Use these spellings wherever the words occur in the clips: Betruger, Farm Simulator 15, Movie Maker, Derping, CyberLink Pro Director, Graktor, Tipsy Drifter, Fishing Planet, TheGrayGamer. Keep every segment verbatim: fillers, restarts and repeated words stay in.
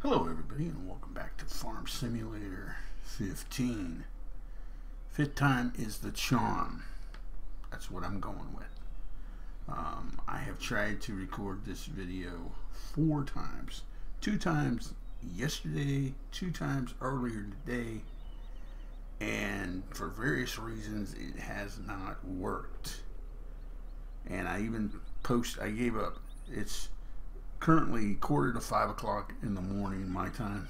Hello everybody and welcome back to Farm Simulator fifteen. Fifth time is the charm. That's what I'm going with. Um, I have tried to record this video four times. Two times yesterday, two times earlier today, and for various reasons it has not worked. And I even post, I gave up. It's currently quarter to five o'clock in the morning my time,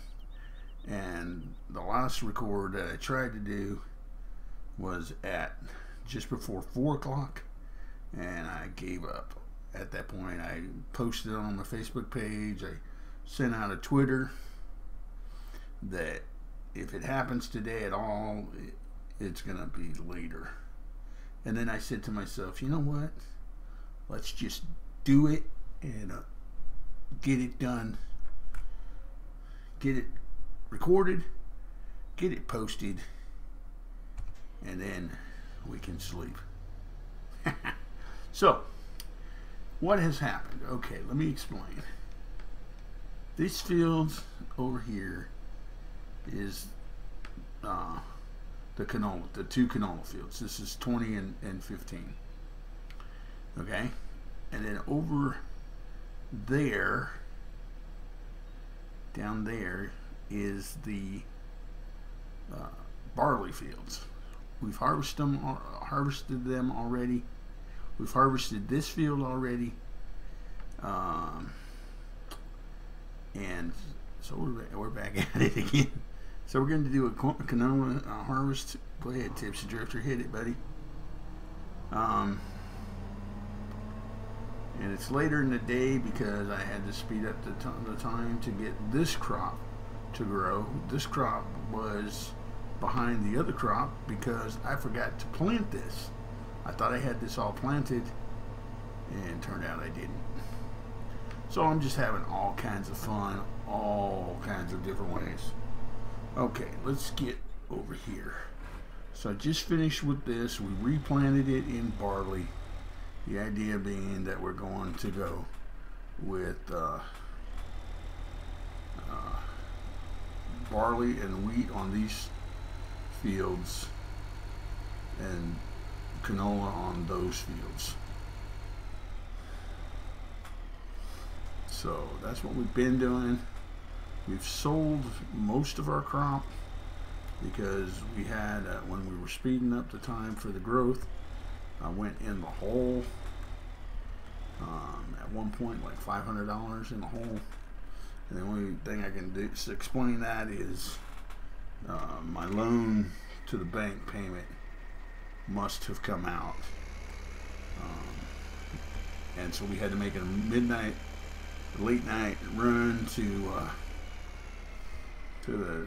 and the last record that I tried to do was at just before four o'clock, and I gave up at that point. I posted it on my Facebook page, I sent out a Twitter that if it happens today at all it, it's gonna be later. And then I said to myself, you know what, let's just do it and uh, get it done, get it recorded, get it posted, and then we can sleep. So what has happened? Okay, let me explain. These fields over here is uh, the canola, the two canola fields. This is twenty and, and fifteen. Okay, and then over there, down there, is the uh, barley fields. We've harvested them, harvested them already. We've harvested this field already, um, and so we're, we're back at it again. So we're going to do a canola uh, harvest. Go ahead, Tipsy Drifter, hit it, buddy. Um, And it's later in the day because I had to speed up the, the time to get this crop to grow. This crop was behind the other crop because I forgot to plant this. I thought I had this all planted, and turned out I didn't. So I'm just having all kinds of fun, all kinds of different ways. Okay, let's get over here. So I just finished with this. We replanted it in barley. The idea being that we're going to go with uh, uh, barley and wheat on these fields and canola on those fields. So that's what we've been doing. We've sold most of our crop because we had, uh, when we were speeding up the time for the growth, I went in the hole um, at one point, like five hundred dollars in the hole. And the only thing I can do to explain that is uh, my loan to the bank payment must have come out, um, and so we had to make a midnight, late night run to uh, to the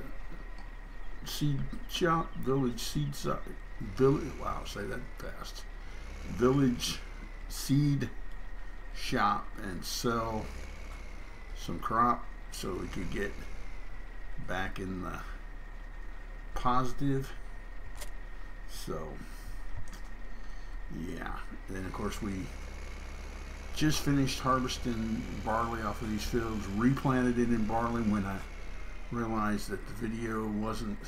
seed shop, village seed shop. Village, wow, say that fast. Village seed shop and sell some crop so we could get back in the positive. So yeah, and then of course we just finished harvesting barley off of these fields, replanted it in barley when I realized that the video wasn't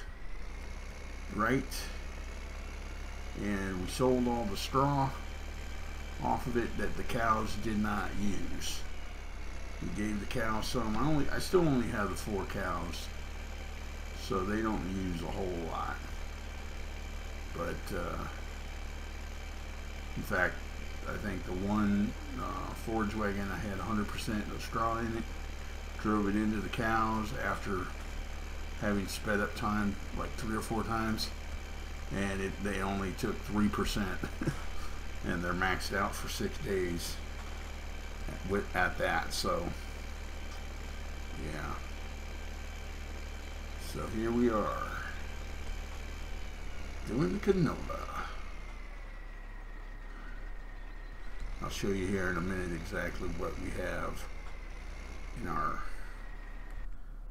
right, and we sold all the straw off of it that the cows did not use. We gave the cows some. I only, I still only have the four cows, so they don't use a whole lot. But uh, in fact, I think the one uh, forage wagon I had one hundred percent of straw in it. Drove it into the cows after having sped up time like three or four times. And it, they only took three percent, and they're maxed out for six days with, at that. So yeah, so here we are doing the canola. I'll show you here in a minute exactly what we have in our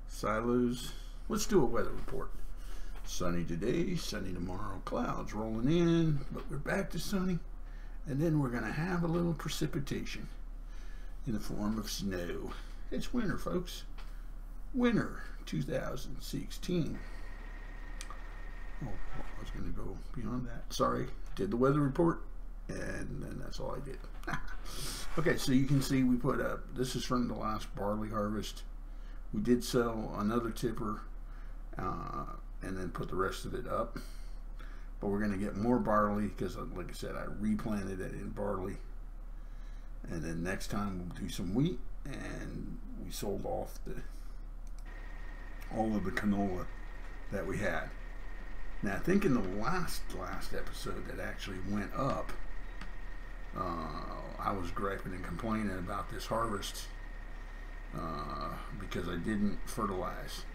silos. Let's do a weather report. Sunny today, sunny tomorrow, clouds rolling in, but we're back to sunny, and then we're going to have a little precipitation in the form of snow. It's winter, folks. winter two thousand sixteen. Oh, I was going to go beyond that. Sorry, did the weather report, and then that's all I did. Okay, so you can see we put up, this is from the last barley harvest. We did sell another tipper uh, and then put the rest of it up. But we're going to get more barley because, like I said, I replanted it in barley. And then next time we'll do some wheat, and we sold off the all of the canola that we had. Now I think in the last last episode that actually went up, uh, I was griping and complaining about this harvest uh, because I didn't fertilize.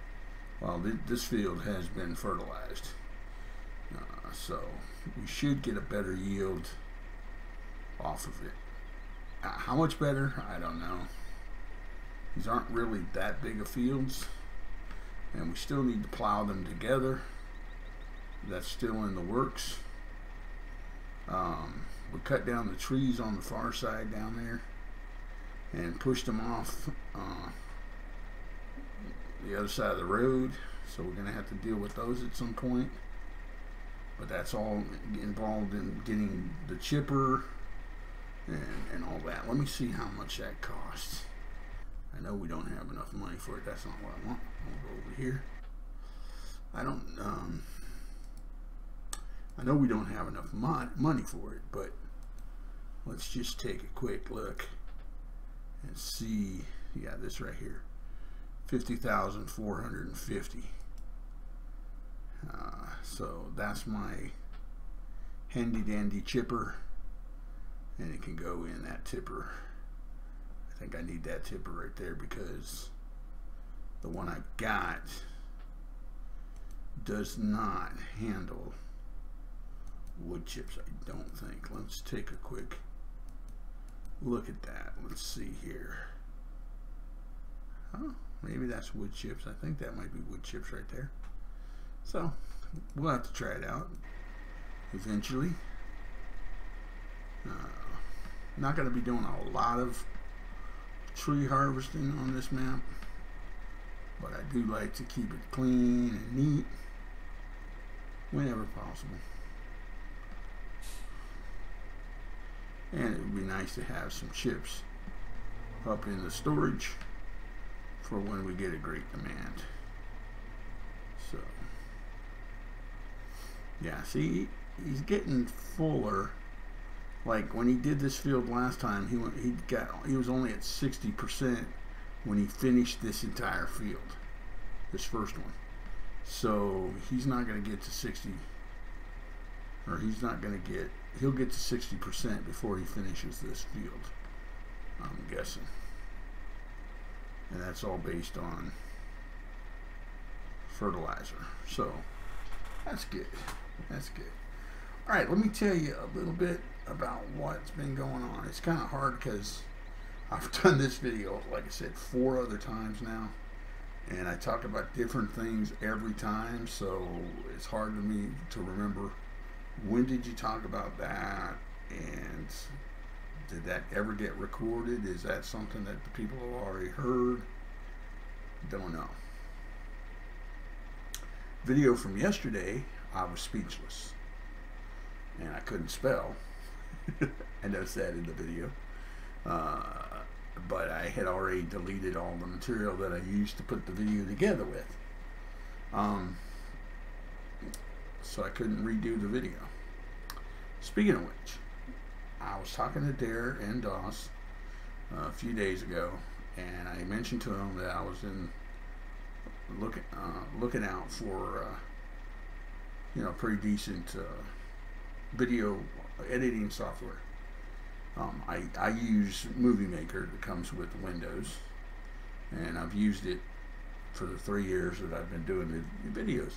Well, th this field has been fertilized, uh, so we should get a better yield off of it. How much better? I don't know. These aren't really that big of fields, and we still need to plow them together. That's still in the works. Um, we cut down the trees on the far side down there and pushed them off uh, the other side of the road, so we're gonna have to deal with those at some point. But that's all involved in getting the chipper And, and all that. Let me see how much that costs. I know we don't have enough money for it. That's not what I want. I'll go over here. I don't um, I know we don't have enough mon money for it, but let's just take a quick look and see. Yeah, this right here, fifty thousand four hundred fifty. Uh, so that's my handy dandy chipper. And it can go in that tipper. I think I need that tipper right there because the one I got does not handle wood chips, I don't think. Let's take a quick look at that. Let's see here. Oh, maybe that's wood chips. I think that might be wood chips right there. So we'll have to try it out eventually. Uh, not going to be doing a lot of tree harvesting on this map, but I do like to keep it clean and neat whenever possible. And it would be nice to have some chips up in the storage for when we get a great demand. So yeah, see, he's getting fuller. Like when he did this field last time, he went, he got he was only at sixty percent when he finished this entire field, this first one. So he's not going to get to sixty, or he's not going to get. He'll get to sixty percent before he finishes this field, I'm guessing. And that's all based on fertilizer. So that's good. That's good. All right, let me tell you a little bit about what's been going on. It's kind of hard because I've done this video, like I said, four other times now, and I talk about different things every time, so it's hard to me to remember when did you talk about that, and did that ever get recorded? Is that something that the people have already heard? Don't know. Video from yesterday, I was speechless and I couldn't spell. I noticed that in the video, uh, but I had already deleted all the material that I used to put the video together with, um, so I couldn't redo the video. Speaking of which, I was talking to Dare and Doss a few days ago, and I mentioned to him that I was in looking uh, looking out for uh, you know, pretty decent uh, video editing software. Um, I, I use Movie Maker that comes with Windows, and I've used it for the three years that I've been doing the videos,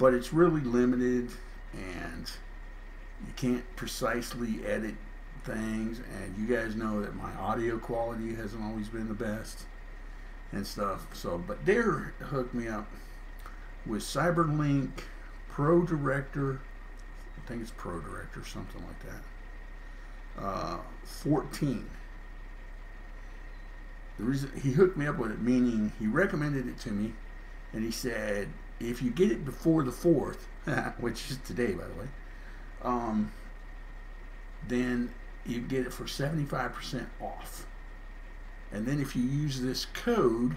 but it's really limited and you can't precisely edit things, and you guys know that my audio quality hasn't always been the best and stuff. So, but Dare hooked me up with CyberLink Pro Director, I think it's Pro Director, something like that, uh, fourteen. The reason he hooked me up with it, meaning he recommended it to me, and he said, if you get it before the fourth, which is today, by the way, um, then you get it for seventy-five percent off. And then if you use this code,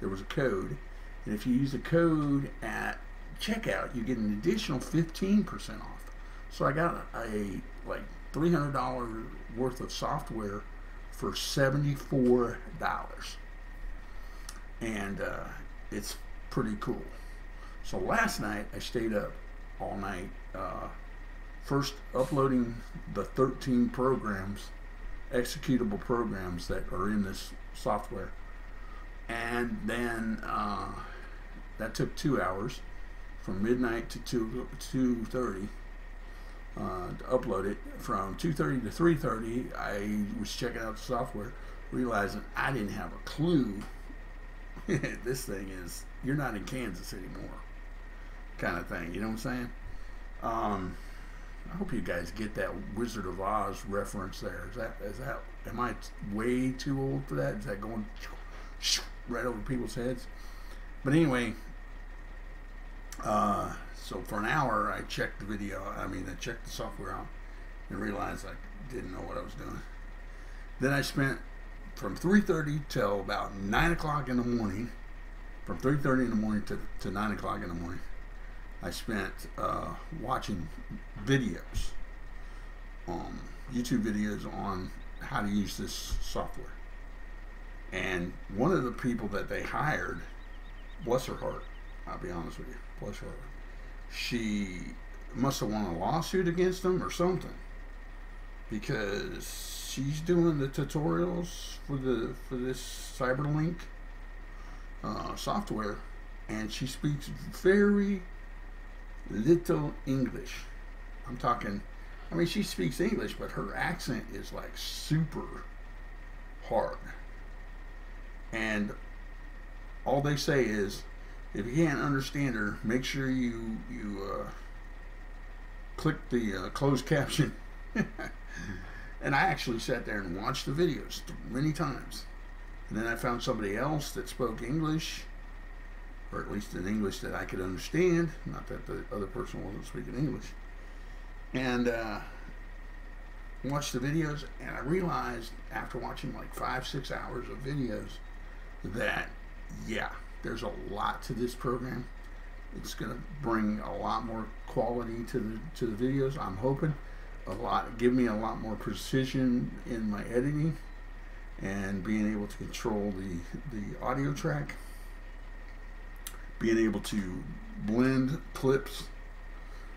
there was a code, and if you use the code at checkout, you get an additional fifteen percent off. So I got a, a like three hundred dollars worth of software for seventy-four dollars, and uh, it's pretty cool. So last night I stayed up all night, uh, first uploading the thirteen programs, executable programs that are in this software, and then uh, that took two hours from midnight to two thirty. Uh, to upload it. From two thirty to three thirty, I was checking out the software, realizing I didn't have a clue. This thing is, you're not in Kansas anymore, kind of thing, you know what I'm saying? Um, I hope you guys get that Wizard of Oz reference there. Is that, is that, am I way too old for that? Is that going right over people's heads? But anyway, uh, so for an hour, I checked the video, I mean, I checked the software out and realized I didn't know what I was doing. Then I spent from three thirty till about nine o'clock in the morning, from three thirty in the morning to, to nine o'clock in the morning, I spent uh, watching videos, um, YouTube videos on how to use this software. And one of the people that they hired, bless her heart, I'll be honest with you, bless her heart, she must have won a lawsuit against them or something, because she's doing the tutorials for the for this CyberLink uh, software, and she speaks very little English. I'm talking, I mean, she speaks English, but her accent is like super hard, and all they say is, if you can't understand her, make sure you you uh, click the uh, closed caption. And I actually sat there and watched the videos many times. And then I found somebody else that spoke English, or at least in English that I could understand. Not that the other person wasn't speaking English. And uh, watched the videos, and I realized after watching like five, six hours of videos that, yeah, there's a lot to this program. It's going to bring a lot more quality to the to the videos. I'm hoping a lot, give me a lot more precision in my editing and being able to control the the audio track, being able to blend clips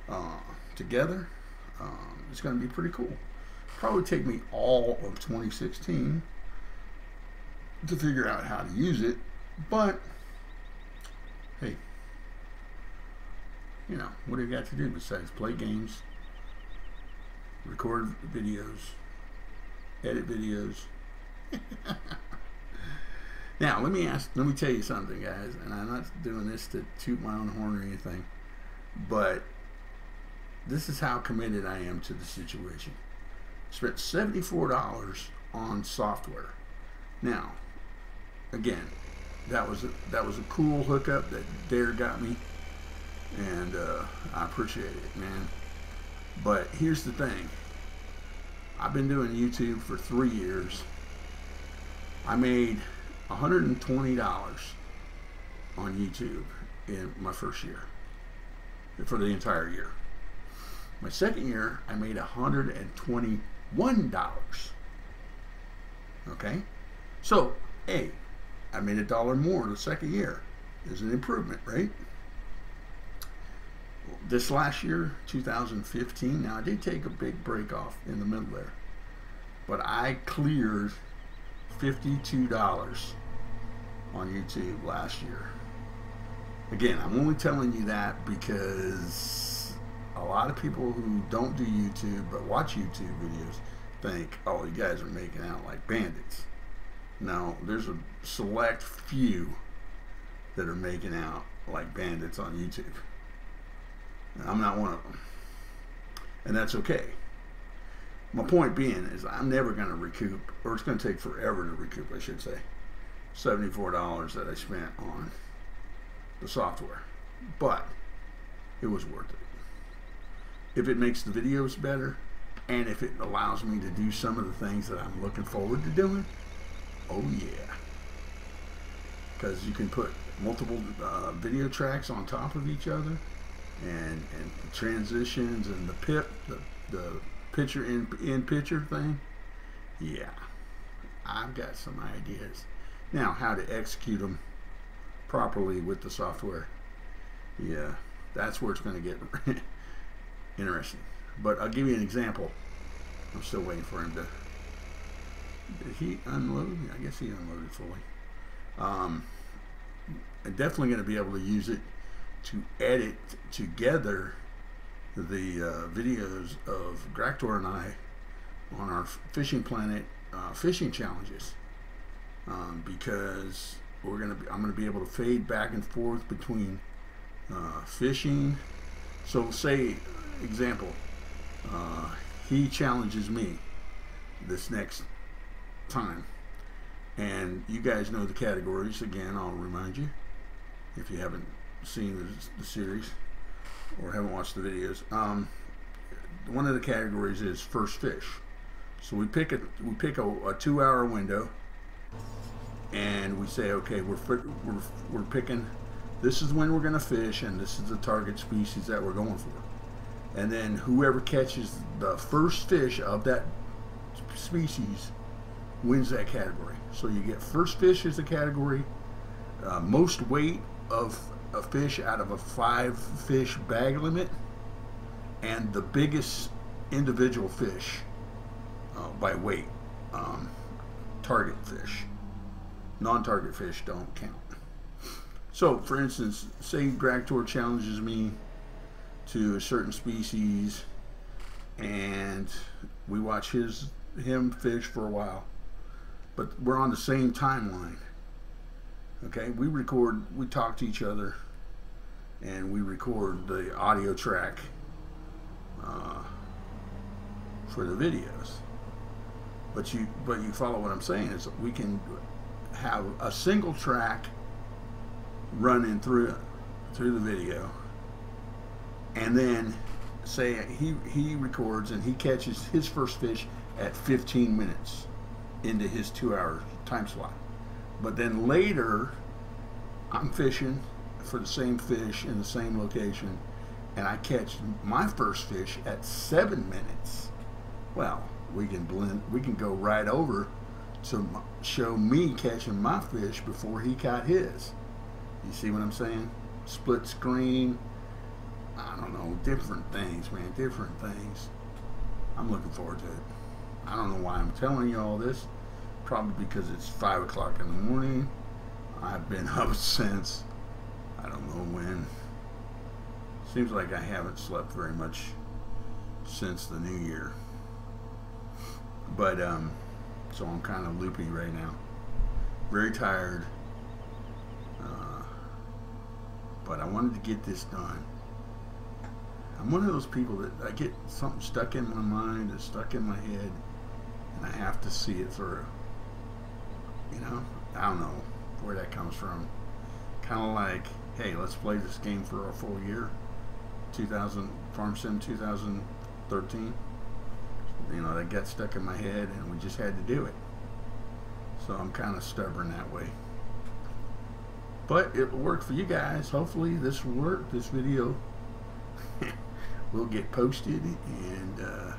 uh, together. Um, it's going to be pretty cool. Probably take me all of twenty sixteen to figure out how to use it, but hey, you know, what do you got to do besides play games, record videos, edit videos? Now, let me ask, let me tell you something, guys, and I'm not doing this to toot my own horn or anything, but this is how committed I am to the situation. Spent seventy-four dollars on software. Now, again, that was a, that was a cool hookup that Dare got me, and uh, I appreciate it, man. But here's the thing: I've been doing YouTube for three years. I made one hundred twenty dollars on YouTube in my first year, for the entire year. My second year, I made one hundred twenty-one dollars. Okay, so hey, I made a dollar more the second year. There's an improvement, right? This last year, two thousand fifteen, now I did take a big break off in the middle there, but I cleared fifty-two dollars on YouTube last year. Again, I'm only telling you that because a lot of people who don't do YouTube but watch YouTube videos think, oh, you guys are making out like bandits. No, there's a select few that are making out like bandits on YouTube. And I'm not one of them. And that's okay. My point being is I'm never going to recoup, or it's going to take forever to recoup, I should say. seventy-four dollars that I spent on the software, but it was worth it. If it makes the videos better, and if it allows me to do some of the things that I'm looking forward to doing, oh yeah. Because you can put multiple uh, video tracks on top of each other, and, and transitions, and the pip, the, the picture in, in picture thing. Yeah, I've got some ideas. Now, how to execute them properly with the software, yeah, that's where it's going to get interesting. But I'll give you an example. I'm still waiting for him to... Did he unload? I guess he unloaded fully. Um, I'm definitely going to be able to use it to edit together the uh, videos of Graktor and I on our Fishing Planet uh, fishing challenges, um, because we're gonna be, I'm gonna be able to fade back and forth between uh, fishing. So say, example, uh, he challenges me this next time, and you guys know the categories. Again, I'll remind you if you haven't seen the, the series or haven't watched the videos. Um, one of the categories is first fish. So we pick a we pick a, a two-hour window, and we say, okay, we're we're we're picking. This is when we're going to fish, and this is the target species that we're going for. And then whoever catches the first fish of that species wins that category. So you get first fish as the category, uh, most weight of a fish out of a five-fish bag limit, and the biggest individual fish uh, by weight, um, target fish. Non-target fish don't count. So, for instance, say Graktor challenges me to a certain species, and we watch his him fish for a while, but we're on the same timeline. Okay, we record, we talk to each other, and we record the audio track uh, for the videos. But you, but you follow what I'm saying is we can have a single track running through through the video, and then say he he records and he catches his first fish at fifteen minutes into his two-hour time slot. But then later, I'm fishing for the same fish in the same location, and I catch my first fish at seven minutes. Well, we can blend, we can go right over to show me catching my fish before he caught his. You see what I'm saying? Split screen. I don't know, different things, man, different things. I'm looking forward to it. I don't know why I'm telling you all this. Probably because it's five o'clock in the morning. I've been up since I don't know when. Seems like I haven't slept very much since the new year. But, um, so I'm kind of loopy right now. Very tired. Uh, but I wanted to get this done. I'm one of those people that I get something stuck in my mind, it's stuck in my head, and I have to see it through. You know, I don't know where that comes from. Kind of like, hey, let's play this game for a full year. two thousand Farm Sim two thousand thirteen. You know, that got stuck in my head, and we just had to do it. So I'm kind of stubborn that way. But it will work for you guys. Hopefully, this will work. This video will get posted and uh,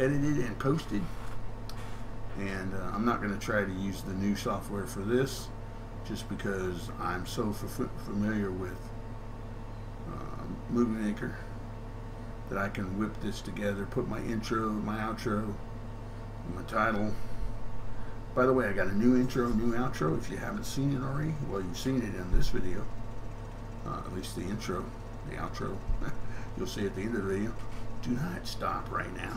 edited and posted. And uh, I'm not going to try to use the new software for this, just because I'm so f familiar with uh, Movie Maker that I can whip this together, put my intro, my outro, my title. By the way, I got a new intro, new outro. If you haven't seen it already, well, you've seen it in this video, uh, at least the intro, the outro. You'll see at the end of the video. Do not stop right now.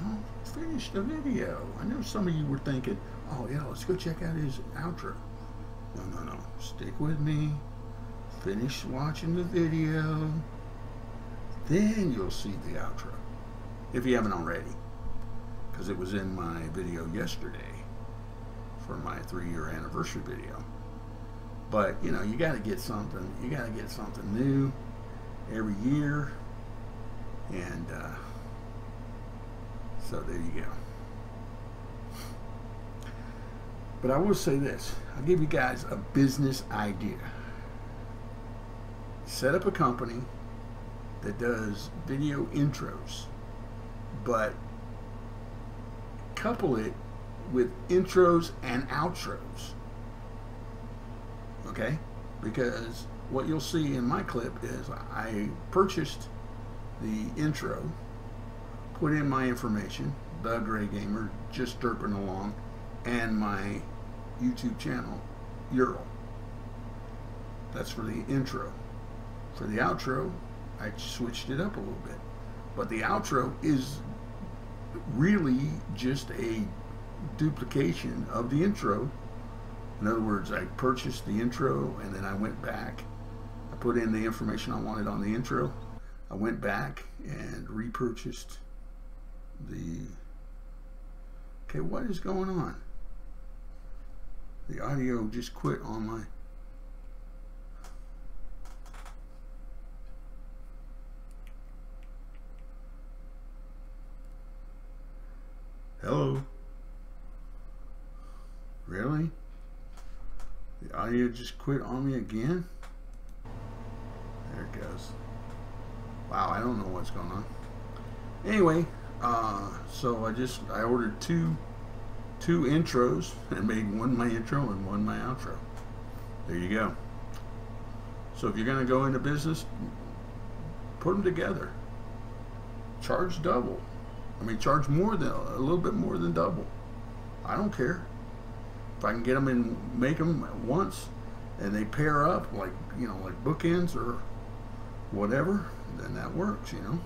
Finish the video. I know some of you were thinking, oh yeah, let's go check out his outro. No, no, no. Stick with me. Finish watching the video. Then you'll see the outro. If you haven't already. Because it was in my video yesterday for my three year anniversary video. But you know, you got to get something. You got to get something new every year, and uh, so there you go. But I will say this: I'll give you guys a business idea. Set up a company that does video intros, but couple it with intros and outros. Okay? Because what you'll see in my clip is I purchased the intro, put in my information, The Gray Gamer, Just Derping Along, and my YouTube channel U R L. That's for the intro. For the outro, I switched it up a little bit. But the outro is really just a duplication of the intro. In other words, I purchased the intro and then I went back. I put in the information I wanted on the intro. I went back and repurchased the... Okay, what is going on? The audio just quit on my... Hello? Really? The audio just quit on me again? There it goes. Wow, I don't know what's going on. Anyway, uh, so I just, I ordered two, two intros and made one my intro and one my outro. There you go. So if you're going to go into business, put them together. Charge double. I mean, charge more than a little bit more than double. I don't care if I can get them and make them at once, and they pair up like, you know, like bookends or whatever. Then that works, you know.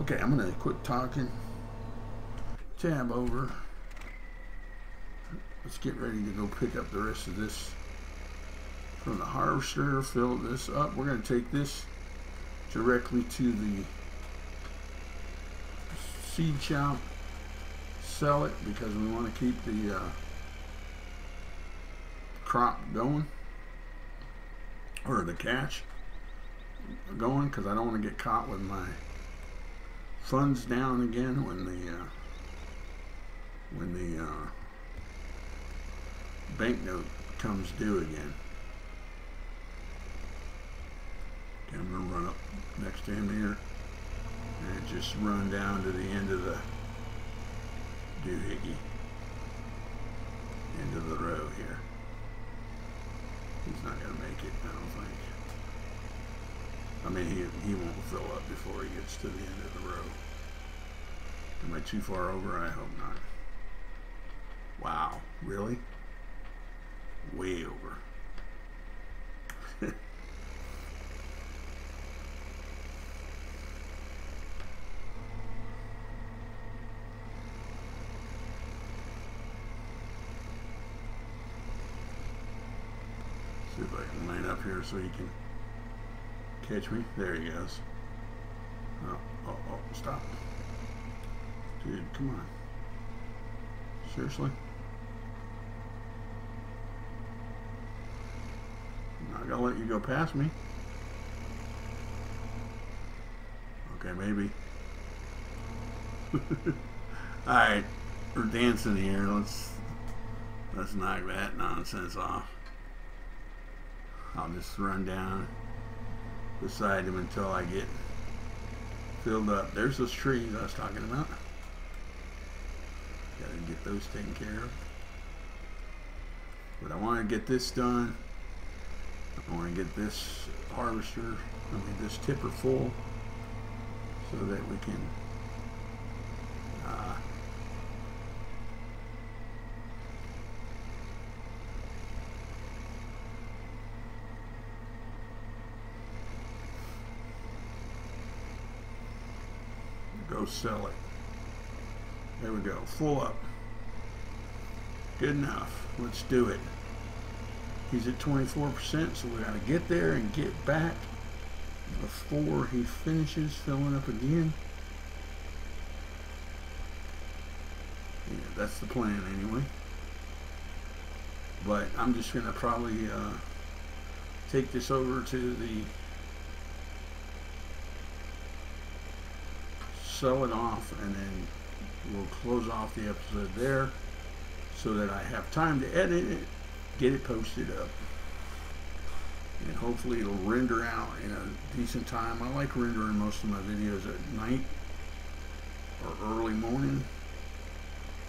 Okay, I'm gonna quit talking. Tab over. Let's get ready to go pick up the rest of this from the harvester. Fill this up. We're gonna take this directly to the seed shop, sell it because we want to keep the uh, crop going, or the catch going, because I don't want to get caught with my funds down again when the uh, when the uh, banknote comes due again. Okay, I'm gonna run up next to him here and just run down to the end of the doohickey, end of the row here. He's not going to make it, I don't think. I mean, he, he won't fill up before he gets to the end of the row. Am I too far over? I hope not. Wow, really? Way over. See if I can line up here so he can catch me. There he goes. Oh, oh, oh, stop. Dude, come on. Seriously? I'm not going to let you go past me. Okay, maybe. Alright, we're dancing here. Let's, let's knock that nonsense off. I'll just run down beside him until I get filled up. There's those trees I was talking about. Gotta get those taken care of. But I want to get this done. I want to get this harvester, I mean this tipper full, so that we can uh, go sell it. There we go. Full up. Good enough. Let's do it. He's at twenty-four percent, so we gotta get there and get back before he finishes filling up again. Yeah, that's the plan anyway. but I'm just going to probably uh, take this over to the sell it off, and then we'll close off the episode there so that I have time to edit it, get it posted up, and hopefully it'll render out in a decent time. I like rendering most of my videos at night or early morning,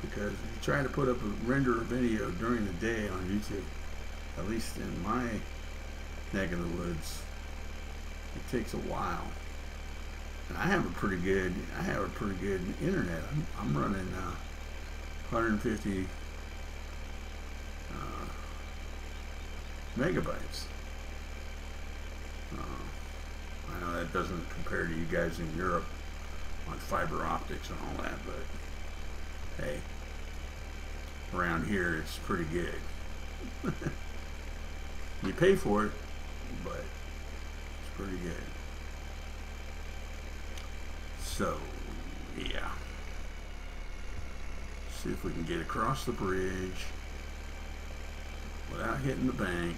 because if you try to put up a render video during the day on YouTube, at least in my neck of the woods, it takes a while. And I have a pretty good, I have a pretty good internet. I'm, I'm running uh, one hundred fifty uh, megabytes. Uh, I know that doesn't compare to you guys in Europe on fiber optics and all that, but hey, around here it's pretty good. You pay for it, but it's pretty good. So, yeah. See if we can get across the bridge without hitting the bank.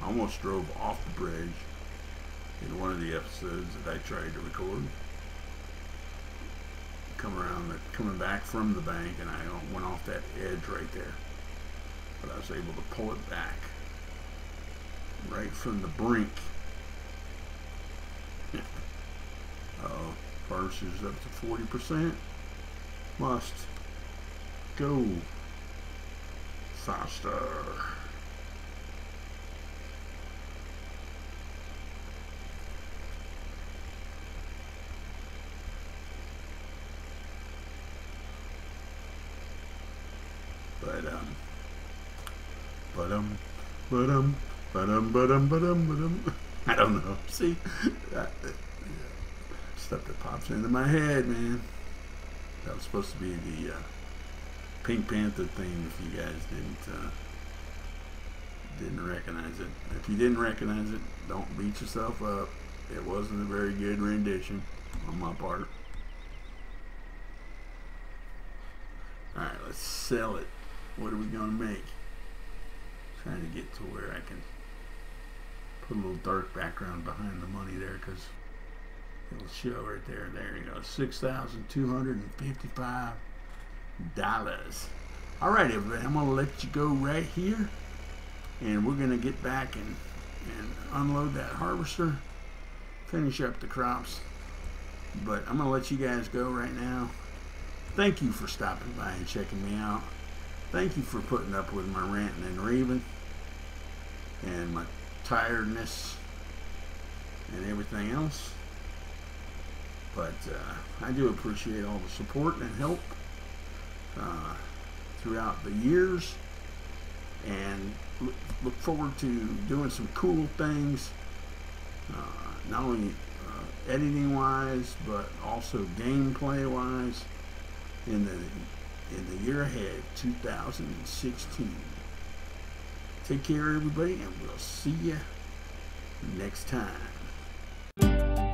I almost drove off the bridge in one of the episodes that I tried to record. Come around, the, coming back from the bank, and I went off that edge right there. But I was able to pull it back right from the brink. Uh-oh, farce is up to forty percent. Must go faster. But um, but um, but um, but um, but um, but um, but um. I don't know. See, that, that, stuff that pops into my head, man. That was supposed to be the uh, Pink Panther thing. If you guys didn't uh, didn't recognize it, if you didn't recognize it, don't beat yourself up. It wasn't a very good rendition on my part. All right, let's sell it. What are we gonna make? I'm trying to get to where I can put a little dark background behind the money there, because it'll show right there. There you go, six thousand two hundred fifty-five dollars. All right, everybody, I'm going to let you go right here, and we're going to get back and, and unload that harvester, finish up the crops. But I'm going to let you guys go right now. Thank you for stopping by and checking me out. Thank you for putting up with my ranting and raving and my tiredness and everything else. But uh, I do appreciate all the support and help uh, throughout the years, and look, look forward to doing some cool things, uh, not only uh, editing wise, but also gameplay wise in the in the year ahead, two thousand sixteen. Take care, everybody, and we'll see you next time.